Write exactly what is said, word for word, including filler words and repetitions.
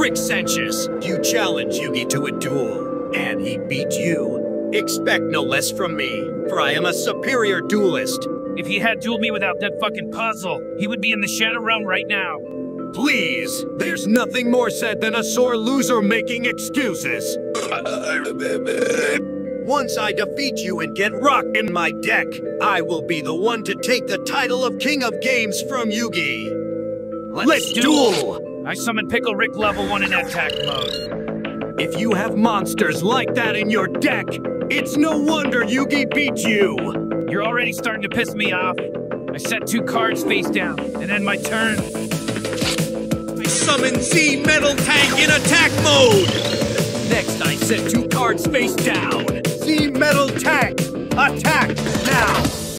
Rick Sanchez. You challenged Yugi to a duel, and he beat you. Expect no less from me, for I am a superior duelist. If he had dueled me without that fucking puzzle, he would be in the Shadow Realm right now. Please, there's nothing more said than a sore loser making excuses. Once I defeat you and get Rock in my deck, I will be the one to take the title of King of Games from Yugi. Let's, Let's duel! duel. I summon Pickle Rick level one in attack mode. If you have monsters like that in your deck, it's no wonder Yugi beat you! You're already starting to piss me off. I set two cards face down, and end my turn. I summon Z-Metal Tank in attack mode! Next, I set two cards face down. Z-Metal Tank, attack now!